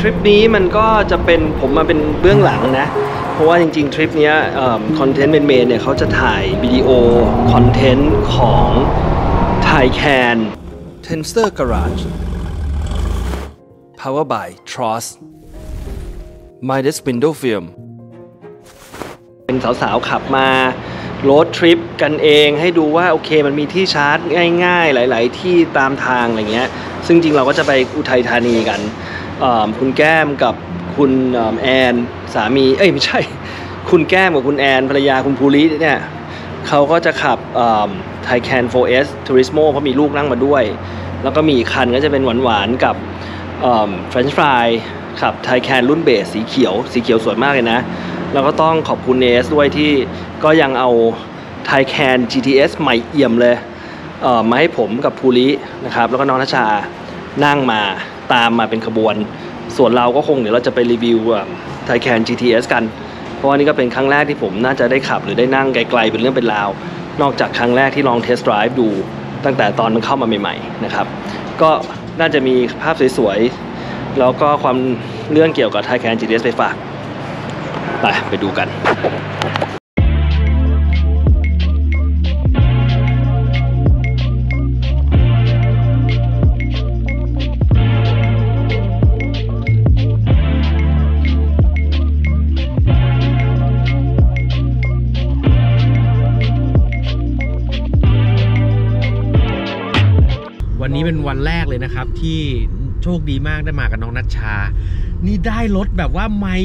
ทริปนี้มันก็จะเป็นผมมาเป็นเบื้องหลังนะเพราะว่าจริงๆทริปนี้คอนเทนต์เมนเนี่ยเขาจะถ่ายวิดีโอคอนเทนต์ของไทยแคน Tensor Garage Power by Tross Minus Window Film เป็นสาวๆขับมาโรดทริปกันเองให้ดูว่าโอเคมันมีที่ชาร์จง่ายๆหลายๆที่ตามทางอะไรเงี้ยซึ่งจริงเราก็จะไปอุทัยธานีกันคุณแก้มกับคุณแอนสามีไม่ใช่คุณแก้มกับคุณแอนภรรยาคุณภูริเนี่ยเขาก็จะขับไทยแคน 4S Turismo เพราะมีลูกนั่งมาด้วยแล้วก็มีคันก็จะเป็นหวานๆกับเฟรนช์ฟรายขับไทยแคนรุ่นเบสสีเขียวสวยมากเลยนะแล้วก็ต้องขอบคุณ AS ด้วยที่ก็ยังเอาไทยแคน GTS ใหม่เอี่ยมเลยมาให้ผมกับภูรินะครับแล้วก็น้องณชานั่งมาตามมาเป็นขบวนส่วนเราก็คงเดี๋ยวเราจะไปรีวิวไทยแคน GTS กันเพราะว่านี่ก็เป็นครั้งแรกที่ผมน่าจะได้ขับหรือได้นั่งไกลๆเป็นเรื่องเป็นราวนอกจากครั้งแรกที่ลองเทสต์ไดรฟ์ดูตั้งแต่ตอนมันเข้ามาใหม่ๆนะครับก็น่าจะมีภาพสวยๆแล้วก็ความเรื่องเกี่ยวกับไทยแคน GTS ไปฝากไปดูกันวันนี้เป็นวันแรกเลยนะครับที่โชคดีมากได้มากับน้องณัชชานี่ได้รถแบบว่าไม่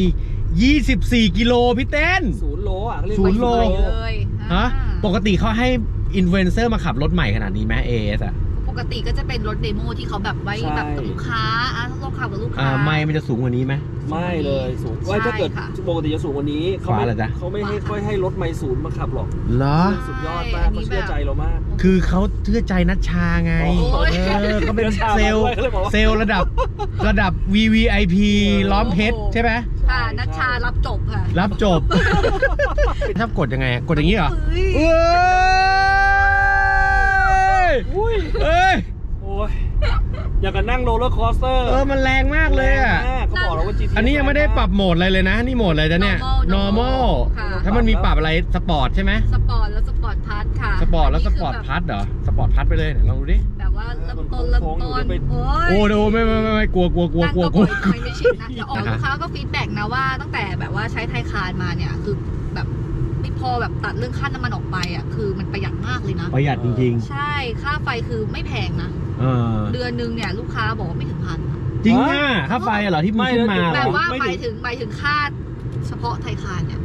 24 กิโลพี่เต้น0 โลอ่ะ0 โลเลยฮะปกติเขาให้อินฟลูเอนเซอร์มาขับรถใหม่ขนาดนี้ไหมเอสอ่ะปกติก็จะเป็นรถเดโมที่เขาแบบไว้แบบลูกค้าต้องขับกับลูกค้ามันจะสูงกว่านี้ไหมไม่เลยสูงว่าถ้าเกิดปกติจะสูงกว่านี้เขาไม่ให้ค่อยให้รถใหม่ศูนย์มาขับหรอกเหรอสุดยอดมากเขาเชื่อใจเรามากคือเขาเชื่อใจณัชชาไงเขาเป็นเซลระดับ VVIP ล้อมเพชรใช่ไหมค่ะณัชชารับจบค่ะรับจบถ้ากดยังไงกดอย่างนี้เหรออยากกันนั่งโรลเลอร์คอสเตอร์มันแรงมากเลยอ่ะเขาบอกแล้วว่า GT อันนี้ยังไม่ได้ปรับโหมดอะไรเลยนะนี่โหมดอะไรนะเนี่ย normal ถ้ามันมีปรับอะไรสปอร์ตใช่ไหมสปอร์ตแล้วสปอร์ตพาร์ทค่ะสปอร์ตแล้วสปอร์ตพาร์ทเหรอสปอร์ตพาร์ทไปเลยลองดูดิแบบว่าลำต้นโอ้ดูไม่กลัวไม่ชินนะแต่ออกลูกค้าก็ฟีดแบ็กนะว่าตั้งแต่แบบว่าใช้ไทยคานมาเนี่ยคือแบบพอแบบตัดเรื่องค่าน้ำมันออกไปอ่ะคือมันประหยัดมากเลยนะประหยัดจริงๆใช่ค่าไฟคือไม่แพงนะเดือนนึงเนี่ยลูกค้าบอกว่าไม่ถึงพันจริงอ่ะค่าไฟเหรอที่มันขึ้นมาแต่ว่าไปถึงค่าเฉพาะไทยคานเนี่ย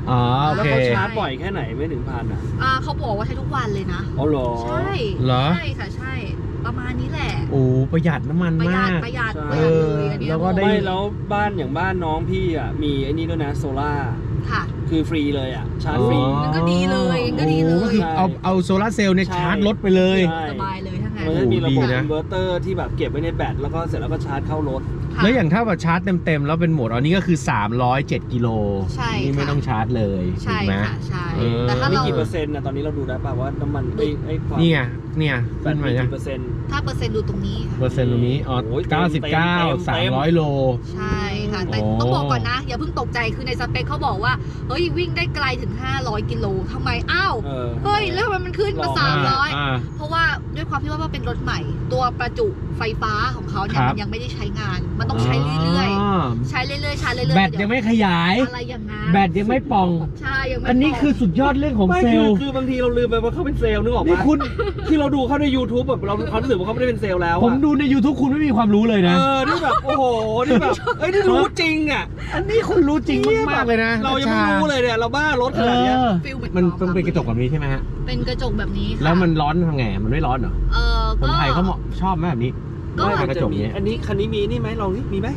แล้วเขาชาร์จบ่อยแค่ไหนไม่ถึงพันอ่ะเขาบอกว่าใช้ทุกวันเลยนะอ๋อเหรอใช่เหรอใช่ค่ะใช่ประมาณนี้แหละโอ้ประหยัดน้ำมันมากประหยัดเลยอันนี้แล้วก็ได้แล้วบ้านน้องพี่อ่ะมีไอ้นี่ด้วยนะโซล่าค่ะคือฟรีเลยอ่ะชาร์จฟรีก็ดีเลยก็คือเอาโซลาร์เซลล์เนี่ยชาร์จรถไปเลยสบายเลยทั้งนั้นมันจะมีระบบอินเวอร์เตอร์ที่แบบเก็บไว้ในแบตแล้วก็เสร็จแล้วก็ชาร์จเข้ารถแล้วอย่างถ้าแบบชาร์จเต็มแล้วเป็นโหมดอันนี้ก็คือ307 กิโลนี่ไม่ต้องชาร์จเลยใช่ไหมใช่แต่ถ้าเรากี่เปอร์เซ็นต์นะตอนนี้เราดูได้ป่ะว่าน้ำมันเนี่ยเป็นไหมนะถ้าเปอร์เซ็นต์ดูตรงนี้อ๋อ99 300 โลใช่ค่ะแต่ต้องบอกก่อนนะอย่าเพิ่งตกใจคือในสเปคเขาบอกว่าเฮ้ยวิ่งได้ไกลถึง500 กิโลทำไมอ้าวเฮ้ยแล้วมันขึ้นมา300เพราะว่าด้วยความที่ว่าเป็นรถใหม่ตัวประจุไฟฟ้าของเขาเนี่ยมันยังไม่ได้ใช้งานมันต้องใช้เรื่อยๆชาร์จเรื่อยๆแบตยังไม่ขยายอะไรอย่างนั้นแบตยังไม่ป่องใช่ยังไม่อันนี้คือสุดยอดเรื่องของเซลล์คือบางทีเราลืมไปว่าเขาเป็นเซลล์นึกออกไหมคุณที่เราดูเขาใน YouTube แบบเราความรู้สึกว่าเขาไม่ได้เป็นเซลล์แล้วผมดูใน YouTube คุณไม่มีความรู้เลยนะนี่แบบโอ้โหนี่แบบไอ้นี่รู้จริงอ่ะอันนี้คุณรู้จริงมากเลยนะเรายังไม่รู้เลยเนี่ยเราบ้ารถขนาดนี้มันเป็นกระจกแบบนี้ใช่ไหมฮะเป็นกระจกแบบนี้แล้วมันร้อนทางไงมันไม่ร้อนเหรอคนไทยเขาชอบไหมแบบนี้ก็กระจกนี้อันนี้คันนี้มีนี่ไหมลองนี่มีไหม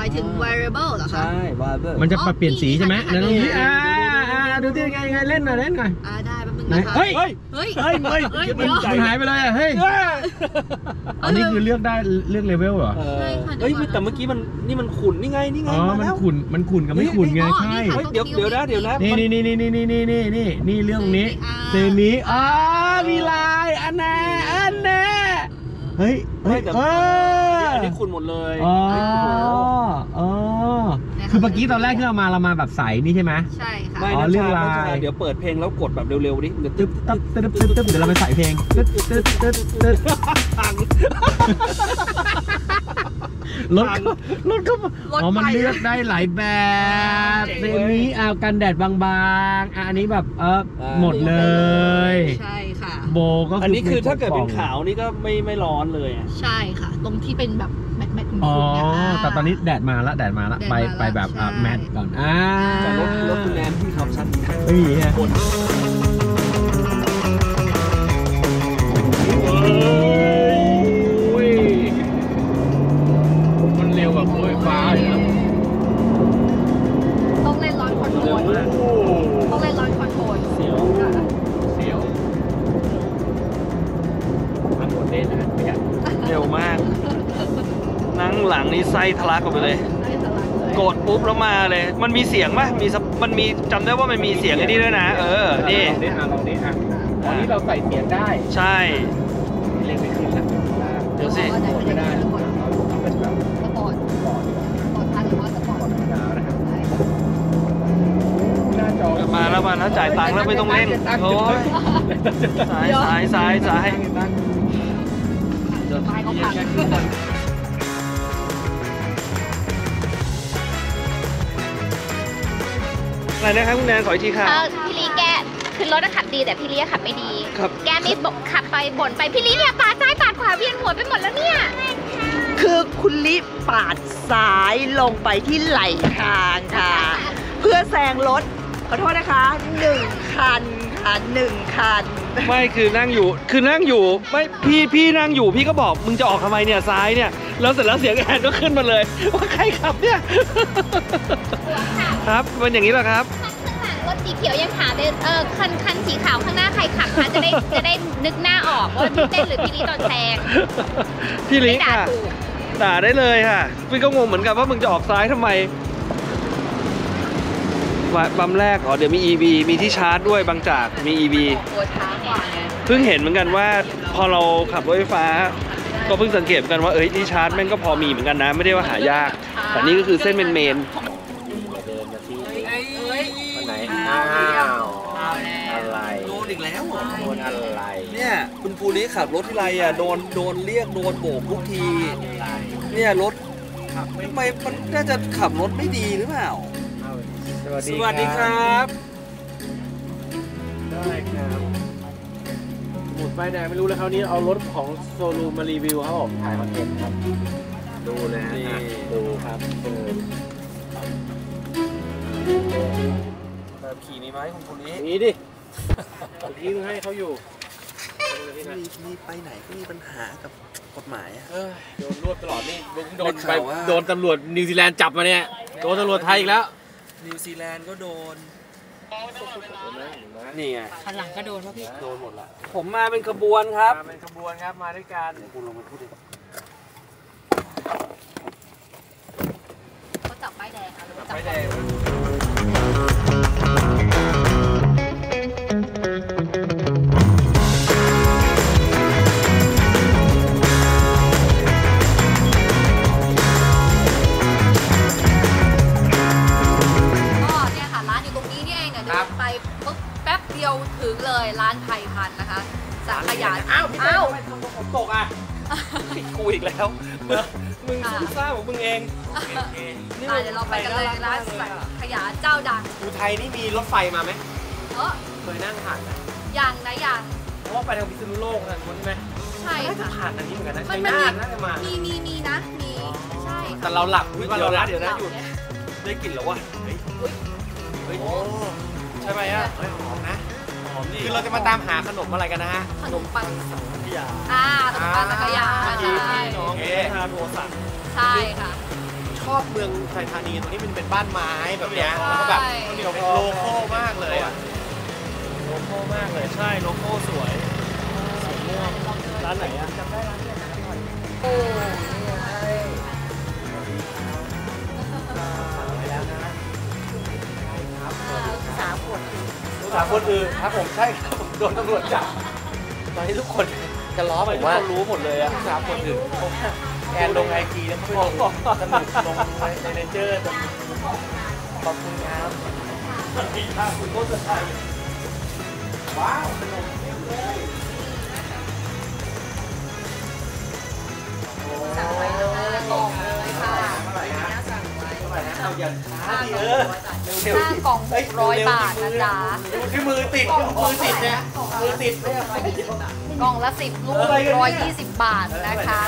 หมายถึง variable เหรอคะใช่ variable มันจะปรับเปลี่ยนสีใช่ไหมแล้วตรงนี้ดูดิไงเล่นหน่อยได้แป๊บนึงนะคะเฮ้ยมันหายไปเลยอ่ะเฮ้ยอันนี้คือเลือกได้เลือกเลเวลเหรอเฮ้ยแต่เมื่อกี้มันนี่มันขุ่นนี่ไงมันขุ่นกับไม่ขุ่นไงใช่เดี๋ยวนะนี่เรื่องนี้เซมิมีลายอันแน่เฮ้ยแต่อันนี้ขุ่นหมดเลย คือเมื่อกี้ตอนแรกที่เรามาแบบใสนี่ใช่ไหมใช่ค่ะไม่เรื่องราวเดี๋ยวเปิดเพลงแล้วกดแบบเร็วๆดิมันจะตึ๊บตึ๊บตึ๊บตึ๊บเดี๋ยวเราไปใส่เพลงตึ๊บตึ๊บตึ๊บตึ๊บรถก็อ๋อมันเลือกได้หลายแบบในนี้เอากันแดดบางๆอันนี้แบบหมดเลยใช่ค่ะโบก็อันนี้คือถ้าเกิดเป็นขาวนี่ก็ไม่ร้อนเลยใช่ค่ะตรงที่เป็นแบบแมทอ๋อแต่ตอนนี้แดดมาละไปแบบแมทก่อนจะลดคุณแนนที่ขับชัดไม่มีฮะไส้ทะลักออกไปเลยกดปุ๊บแล้วมาเลยมันมีเสียงไหมมันมีจำได้ว่ามันมีเสียงไอ้นี่ด้วยนะนี่วันนี้เราใส่เสียงได้ใช่เล่นไปขึ้นแล้วเดี๋ยวสิไม่ได้มาแล้วจ่ายตังค์แล้วไม่ต้องเล่นโอ้ยสายอะไรนะครับคุณแนนขออีกทีค่ะพี่ลีแกคือรถขับดีแต่พี่ลีขับไม่ดีแกมีบอกขับไปบ่นไปพี่ลีเนี่ยปาดซ้ายปาดขวาเวียนหัวไปหมดแล้วเนี่ยคือคุณลีปาดซ้ายลงไปที่ไหลทางค่ะเพื่อแซงรถขอโทษนะคะ1 คันไม่คือนั่งอยู่ไม่พี่นั่งอยู่พี่ก็บอกมึงจะออกทำไมเนี่ยซ้ายเนี่ยแล้วเสร็จแล้วเสียงแอนก็ขึ้นมาเลยว่าใครขับเนี่ยครับมันอย่างนี้เหรอครับข้างหลังรถสีเขียวยังหาได้คันสีขาวข้างหน้าใครขับคะจะได้นึกหน้าออกว่าพี่เต้นหรือพี่ลิตอนแซงพี่ลิค่ะด่าได้เลยค่ะพี่ก็งงเหมือนกันว่ามึงจะออกซ้ายทำไมปั๊มแรกเดี๋ยวมี EV มีที่ชาร์จด้วยบางจากมี EV เพิ่งเห็นเหมือนกันว่าพอเราขับรถไฟฟ้าก็เพิ่งสังเกตกันว่าที่ชาร์จแม่งก็พอมีเหมือนกันนะไม่ได้ว่าหายากแต่นี่ก็คือเส้นเมนไหนอะไรโดนอีกแล้วโดนอะไรเนี่ยคุณภูริขับรถที่ไรโดนเรียกโดนโบกทุกทีเนี่ยรถทำไมมันน่าจะขับรถไม่ดีหรือเปล่าสวัสดีครับได้ครับหมุดไปไหนไม่รู้แล้วคราวนี้เอารถของโซลูมารีวิวครับผมถ่ายคอนเทนต์ครับดูนะดูครับแบบขี่มีไหมของคุณนี้มีดิผมยืมให้เขาอยู่มีไปไหนก็มีปัญหากับกฎหมายโดนรวบตลอดนี่โดนตำรวจนิวซีแลนด์จับมาเนี่ยโดนตำรวจไทยอีกแล้วนิวซีแลนด์ก็โดนนี่ไงข้างหลังก็โดนพี่โดนหมดละผมมาเป็นขบวนครับมาเป็นขบวนครับมาด้วยกันคุณลงมาพูดดิเขาจับใบแดงค่ะจับใบแดงร้านไทยพันนะคะสาขยาอ้าวทำไมทำผมตกอ่ะผิดกูอีกแล้วมึงสร้างของมึงเองนี่เดี๋ยวเราไปกันเลยร้านสาขยาเจ้าดังอุทัยนี่มีรถไฟมาไหมเคยนั่งผ่านนะยังเพราะว่าไปทางพิษณุโลกนั่นใช่ไหมใช่ค่ะผ่านทางนี้เหมือนกันนะมีนะมีใช่แต่เราหลับเดี๋ยวนะหยุดได้กลิ่นหรอวะเฮ้ยใช่ไหมอ่ะหอมนะคือเราจะมาตามหาขนมอะไรกันนะฮะขนมปังสังขยาขนมปังสังขยาที่น้องทาโรสันใช่ค่ะชอบเมืองอุทัยธานีตรงนี้มันเป็นบ้านไม้แบบเนี้ยแล้วก็แบบเดี๋ยวโลโก้มากเลยอ่ะโลโก้มากเลยใช่โลโก้สวยม่วงร้านไหนอ่ะจำได้ร้านเนี่ยนะโอ้ไปแล้วนะ3 คนคือครับผมใช่ครับผมโดนตำรวจจับตอนนี้ทุกคนจะล้อไปทุกคนรู้หมดเลยอะ3 คนคือ แอนลงไอจีแล้วก็ลงสนุกลงในเนเจอร์ขอบคุณครับดีมากคุณโคตรไทยว้าวสนุกเลยสั่งไว้เลยบอกเลยค่ะสั่งไว้เอาอย่างช้าเยอะ5 กล่อง 600 บาทนะจ๊ะที่มือติดเนี่ยมือติดกล่องละ10 ลูก 120 บาทนะคะ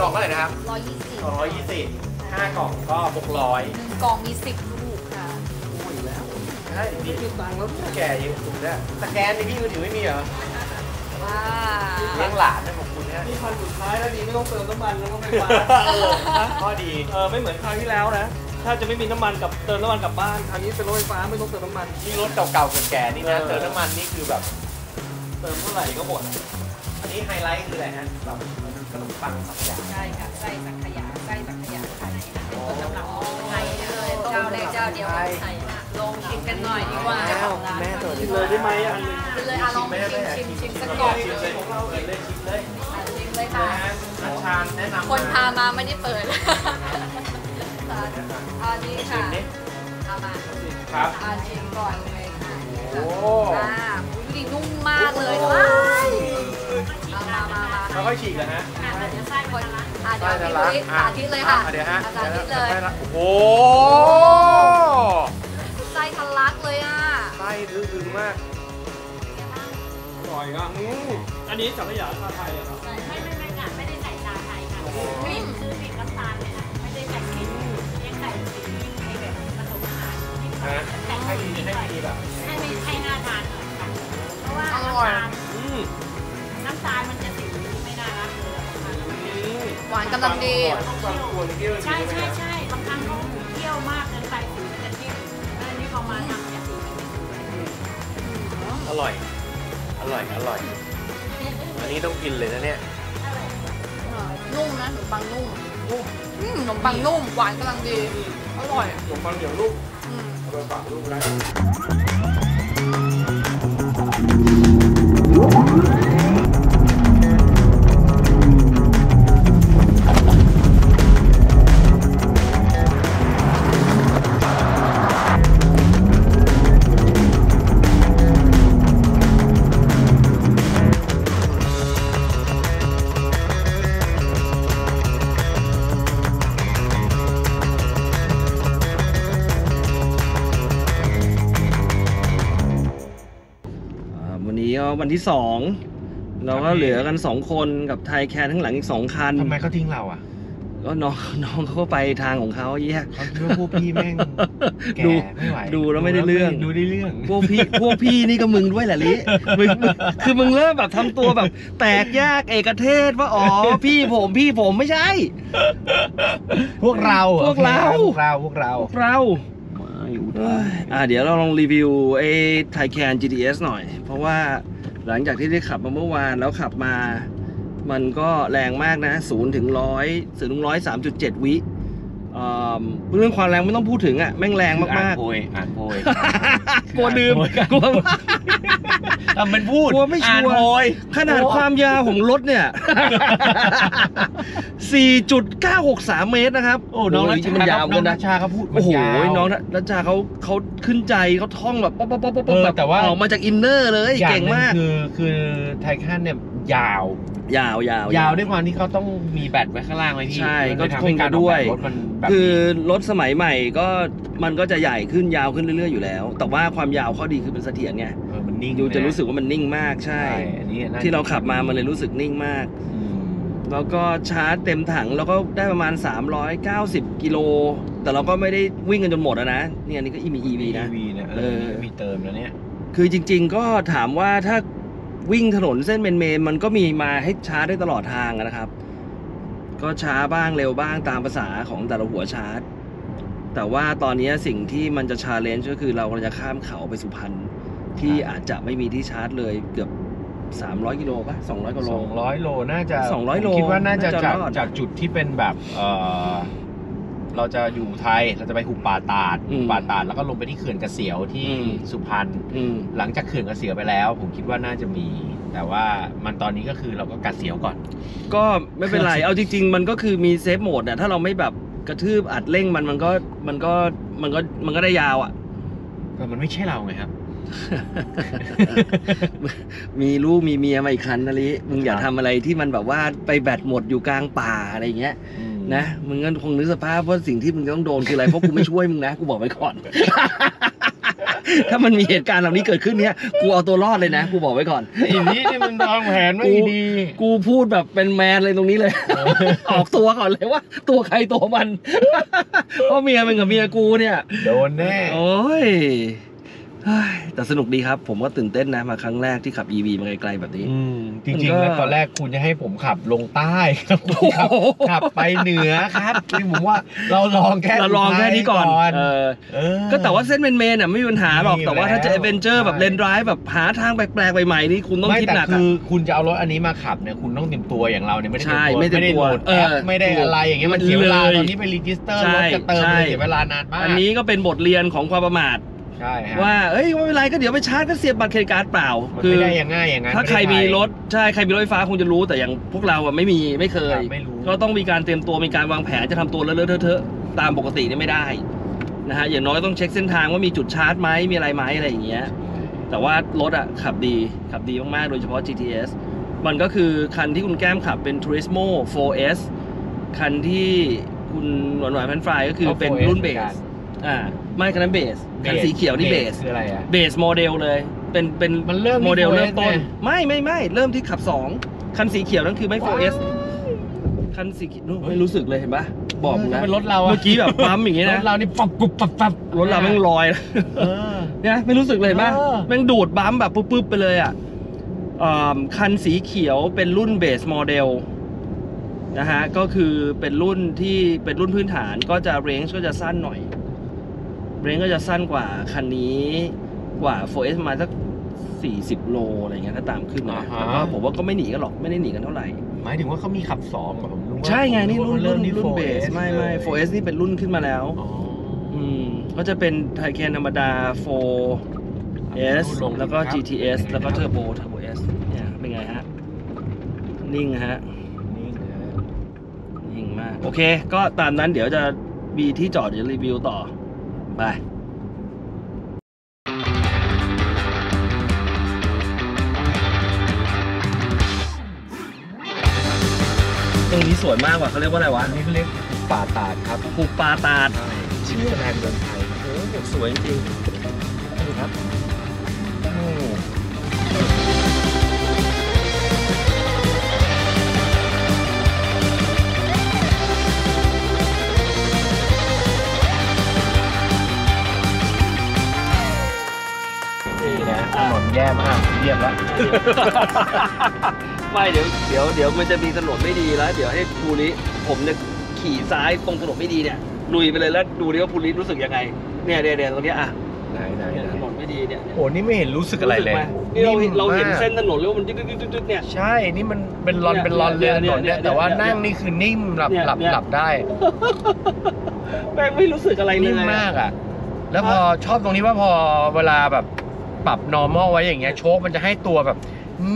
กล่องเท่าไหร่นะครับ120 5 กล่องก็ 600 กล่องมี 10 ลูกค่ะโอ้ยแล้วได้พี่มีตังค์แล้วแกยังถูกได้สแกนในพี่มือถือไม่มีเหรอว้าเลี้ยงหลานนะผมคุณนะนี่คันสุดท้ายแล้วดีไม่ต้องเติมน้ำมันแล้วก็ไม่มาข้อดีไม่เหมือนครั้งที่แล้วนะถ้าจะไม่มีน้ำมันกับเติมน้ำมันกลับบ้านคราวนี้เป็นรถไฟฟ้าไม่ต้องเติมน้ำมันที่รถเก่าๆแก่ๆนี่นะเติมน้ำมันนี่คือแบบเติมเท่าไหร่ก็หมดอันนี้ไฮไลท์คืออะไรฮะแบบขนมปังสังขยาใช่ค่ะไส้สังขยาไส้สังขยาค่ะนี่เป็นต้นตำรับของไทยเลยเจ้าแรกเจ้าเดียวของไทยนะลองชิมกันหน่อยดีกว่าแม่ตัวนี้เลยได้ไหมอันนี้เลยลองชิมสักก่อนเลยของเราเลยชิมเลยชิมเลยค่ะทานแนะนำคนพามาไม่ได้เปิดอันนี้ค่ะเอามาครับอันชิมก่อนเลยค่ะโอ้ดีนุ่มมากเลยว้ายมาค่อยฉีกเลยฮะเดี๋ยวไส้คนเดี๋ยวพี่วิทย์สาธิตเลยค่ะเดี๋ยวฮะสาธิตเลยโอ้ไส้ทะลักเลยอ่ะไส้ดื้อมากอร่อยอ่ะอันนี้สังขยาชาไทยเหรอไม่ค่ะไม่ได้ใส่ชาไทยค่ะคือติดน้ำตาลเลยค่ะไม่ได้ใส่ขิงยังใส่สีให้แบบผสมอาหารให้ดีแบบให้น่าทานเพราะว่าน้ำตาลมันจะสีไม่น่ารักเลยหวานกำลังดีใช่บางครั้งเขาเที่ยวมากเกินไปถึงจะที่นี่เขามาทำเนี่ยอร่อยอันนี้ต้องกินเลยนะเนี่ยนุ่มนะขนมปังนุ่มขนมปังนุ่มหวานกำลังดีอร่อยขนมปังเหนียวนุ่มอร่อยปากนุ่มได้วันที่2เราก็เหลือกัน2คนกับไทยแคร์ทั้งหลังอีก2คันทำไมเขาทิ้งเราอ่ะก็น้องเขาไปทางของเขาแยกพวกพี่แม่งแก่ไม่ไหวดูแล้วไม่ได้เรื่องพวกพี่นี่ก็มึงด้วยแหละลิคือมึงเริ่มแบบทำตัวแบบแตกแยกเอกเทศว่าอ๋อพี่ผมไม่ใช่พวกเราเดี๋ยวเราลองรีวิวไอ้ไทยแคน GTS หน่อยเพราะว่าหลังจากที่ได้ขับมาเมื่อวานแล้วขับมามันก็แรงมากนะ0 ถึง 100 3.7 วิเรื่องความแรงไม่ต้องพูดถึงอ่ะแม่งแรงมากๆอ่านโพยกลัวดื่มมันพูดกลัวไม่ชัวร์ขนาดความยาวของรถเนี่ย 4.963 เมตรนะครับโอ้น้องรัชชาน้องรัชชาเขาพูดโอ้โหน้องรัชชาเขาขึ้นใจเขาท่องแบบป๊อปป๊อปป๊อปป๊อปแบบออกมาจากอินเนอร์เลยเก่งมากคือไทยคันเนี่ยยาวด้วยความที่เขาต้องมีแบตไว้ข้างล่างไว้พี่ใช่ก็ทำให้การด้วยคือรถสมัยใหม่ก็มันก็จะใหญ่ขึ้นยาวขึ้นเรื่อยๆอยู่แล้วแต่ว่าความยาวข้อดีคือเป็นเสถียรไงมันนิ่งดูจะรู้สึกว่ามันนิ่งมากใช่ที่เราขับมามันเลยรู้สึกนิ่งมากแล้วก็ชาร์จเต็มถังแล้วก็ได้ประมาณ390กิโลแต่เราก็ไม่ได้วิ่งกันจนหมดนะเนี่ยนี่ก็มี EV นะมีเติมแล้วเนี่ยคือจริงๆก็ถามว่าถ้าวิ่งถนนเส้นเมนมันก็มีมาให้ชาร์จได้ตลอดทางนะครับก็ช้าบ้างเร็วบ้างตามภาษาของแต่ละหัวชาร์จแต่ว่าตอนนี้สิ่งที่มันจะ challenge ก็คือเรากำลังจะข้ามเขาไปสุพรรณที่อาจจะไม่มีที่ชาร์จเลยเกือบ300กิโลป่ะ200กิโลน่าจะ200โลคิดว่าน่าจะจากจุดที่เป็นแบบ เราจะอยู่ไทยเราจะไปหุบป่าตาดแล้วก็ลงไปที่เขื่อนเกษียวที่สุพรรณหลังจากเขื่อนเกษียวไปแล้วผมคิดว่าน่าจะมีแต่ว่ามันตอนนี้ก็คือเราก็เกษียวก่อนก็ไม่เป็นไรเอาจริงๆมันก็คือมีเซฟโหมดเนี่ยถ้าเราไม่แบบกระทืบอัดเร่งมันก็ได้ยาวอ่ะแต่มันไม่ใช่เราไงครับมีลูกมีเมียมาอีกคันนะลิมึงอย่าทำอะไรที่มันแบบว่าไปแบตหมดอยู่กลางป่าอะไรอย่างเงี้ยนะมึงก็คงนึกสภาพว่าสิ่งที่มึงต้องโดนคืออะไรเพราะกูไม่ช่วยมึงนะกูบอกไว้ก่อนถ้ามันมีเหตุการณ์เหล่านี้เกิดขึ้นเนี่ยกูเอาตัวรอดเลยนะกูบอกไว้ก่อนอีนี้นี่มันวางแผนไม่ดีกูพูดแบบเป็นแมนเลยตรงนี้เลยออกตัวก่อนเลยว่าตัวใครตัวมันเพราะเมียมึงกับเมียกูเนี่ยโดนแน่โอ้ยแต่สนุกดีครับผมก็ตื่นเต้นนะมาครั้งแรกที่ขับ EV มาไกลๆแบบนี้จริงๆแล้วตอนแรกคุณจะให้ผมขับลงใต้ครับขับไปเหนือครับที่ผมว่าเราลองแค่นี้ก่อนก็แต่ว่าเส้นเมนๆน่ะไม่มีปัญหาหรอกแต่ว่าถ้าจะแอดเวนเจอร์แบบเลนไดรฟ์แบบหาทางแปลกๆใหม่ๆนี่คุณต้องคิดหนักคือคุณจะเอารถอันนี้มาขับเนี่ยคุณต้องเตรียมตัวอย่างเราเนี่ยไม่ได้โหลดแอปไม่ได้อะไรอย่างเงี้ยมันเสียเวลาตอนนี้ไปรีจิสเตอร์รถจะเติมเสียเวลานานมากอันนี้ก็เป็นบทเรียนของความประมาทว่าเอ้ยไม่เป็นไรก็เดี๋ยวไปชาร์จก็เสียบบัตรเครดิตการ์ดเปล่าคือไม่ได้อย่างง่ายอย่างนั้นถ้าใครมีรถใช่ใครมีรถไฟฟ้าคงจะรู้แต่อย่างพวกเราอ่ะไม่มีไม่เคยก็ต้องมีการเตรียมตัวมีการวางแผนจะทำตัวเลอะเทอะตามปกตินี่ไม่ได้นะฮะอย่างน้อยต้องเช็คเส้นทางว่ามีจุดชาร์จไหมมีอะไรไหมอะไรอย่างเงี้ยแต่ว่ารถอ่ะขับดีมากๆโดยเฉพาะ GTS มันก็คือคันที่คุณแก้มขับเป็น Turismo 4S คันที่คุณหน่อยๆแฟนฟรายก็คือเป็นรุ่นเบสไม่คันนั้นเบสคันสีเขียวนี่เบสคืออะไรอะเบสโมเดลเลยเป็นมันเริ่มโมเดลเริ่มต้นไม่เริ่มที่ขับ2คันสีเขียวนั่นคือไม่ 4S คันสีเขียวไม่รู้สึกเลยเห็นปะบอกนะเป็นรถเราเมื่อกี้แบบปั๊มอย่างเงี้ยนะรถเรานี่ปับกุบปับรถเราแม่งลอยเนี่ยไม่รู้สึกเลยเห็นปะแม่งดูดปั๊มแบบปุ๊บไปเลยอ่ะคันสีเขียวเป็นรุ่นเบสโมเดลนะฮะก็คือเป็นรุ่นที่เป็นรุ่นพื้นฐานก็จะเรนจ์ก็จะสั้นหน่อยเรนจ์ก็จะสั้นกว่าคันนี้กว่า 4S มาสัก40โลอะไรเงี้ยถ้าตามขึ้นนะแล้วก็ผมว่าก็ไม่หนีกันหรอกไม่ได้หนีกันเท่าไหร่หมายถึงว่าเขามีขับ2แบบผมรู้ว่าใช่ไงนี่รุ่นเบสไม่ 4S นี่เป็นรุ่นขึ้นมาแล้วก็จะเป็นไทแคนธรรมดา 4S แล้วก็ GTS แล้วก็เทอร์โบ S เนี่ยเป็นไงฮะนิ่งฮะนิ่งมากโอเคก็ตามนั้นเดี๋ยวจะมีที่จอดจะรีวิวต่อBye.ตรงนี้สวยมากว่ะเขาเรียกว่าอะไรวะนี่เขาเรียกหุบป่าตาดครับหุบป่าตาดชื่อแรงเดินไทยโอ้โหสวยจริงนี่ครับถนนแย่มากเรียบแล้วไม่เดี๋ยวมันจะมีถนนไม่ดีแล้วเดี๋ยวให้ภูริผมเนี่ยขี่ซ้ายตรงถนนไม่ดีเนี่ยลุยไปเลยแล้วดูดิว่าภูริรู้สึกยังไงเนี่ยเดี๋ยวตรงเนี้ยอ่ะไหนถนนไม่ดีเนี่ยโอ้นี่ไม่เห็นรู้สึกอะไรเลยนี่เราเห็นเส้นถนนแล้วมันดึ๊ดเนี่ยใช่นี่มันเป็นรอนเลยถนนเนี่ยแต่ว่านั่งนี่คือนิ่มหลับได้แม่งไม่รู้สึกอะไรเลยนิ่มมากอ่ะแล้วพอชอบตรงนี้ว่าพอเวลาแบบปรับ normal ไว้อย่างเงี้ยโชคมันจะให้ตัวแบบ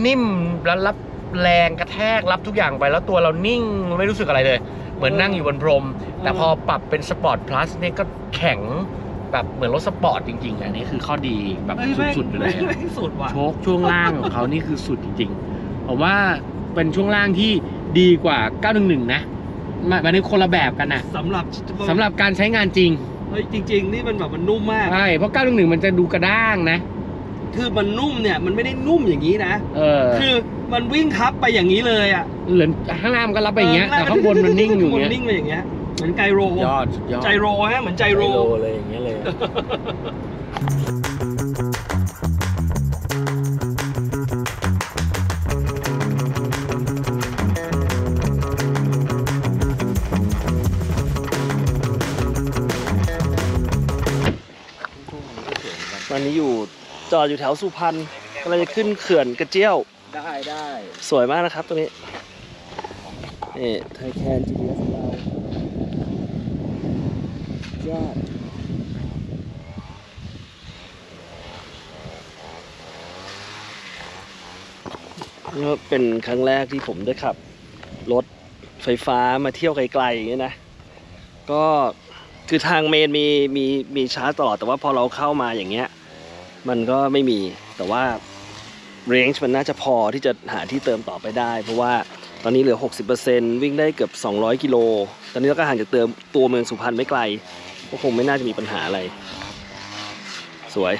นิ่มแล้วรับแรงกระแทกรับทุกอย่างไปแล้วตัวเรานิ่งไม่รู้สึกอะไรเลยเหมือนนั่งอยู่บนพรมแต่พอปรับเป็นสปอร์ตพลัสเนี่ยก็แข็งแบบเหมือนรถสปอร์ตจริงๆอันนี้คือข้อดีแบบสุดๆเลยโชคช่วงล่างของเขานี่คือสุดจริงๆผมว่าเป็นช่วงล่างที่ดีกว่า911นะมันเป็นคนละแบบกันนะสำหรับการใช้งานจริงเฮ้ยจริงๆนี่มันแบบมันนุ่มมากใช่เพราะ911มันจะดูกระด้างนะคือมันนุ่มเนี่ยมันไม่ได้นุ่มอย่างนี้นะคือมันวิ่งทับไปอย่างนี้เลยอ่ะเหมือนข้างล่างก็รับไปอย่างเงี้ยแต่ข้างบนมันนิ่งอยู่เงี้ยมันนิ่งไปอย่างเงี้ยเหมือนไกโรไจโรฮะเหมือนไจโรอะไรอย่างเงี้ยเลยวันนี้อยู่จอดอยู่แถวสุพรรณกำลังจะขึ้นเขื่อนกระเจี้ยวได้สวยมากนะครับตัวนี้นี่ไทแคน GTS เรา ยอดก็เป็นครั้งแรกที่ผมได้ขับรถไฟฟ้ามาเที่ยวไกลๆอย่างเงี้ยนะก็คือทางเมนมีชาร์จตลอดแต่ว่าพอเราเข้ามาอย่างเงี้ยมันก็ไม่มีแต่ว่าเรนจ์มันน่าจะพอที่จะหาที่เติมต่อไปได้เพราะว่าตอนนี้เหลือ 60% วิ่งได้เกือบ200กิโลตอนนี้เราก็ห่างจากเติมตัวเมืองสุพรรณไม่ไกลก็คงไม่น่าจะมีปัญหาอะไรสวย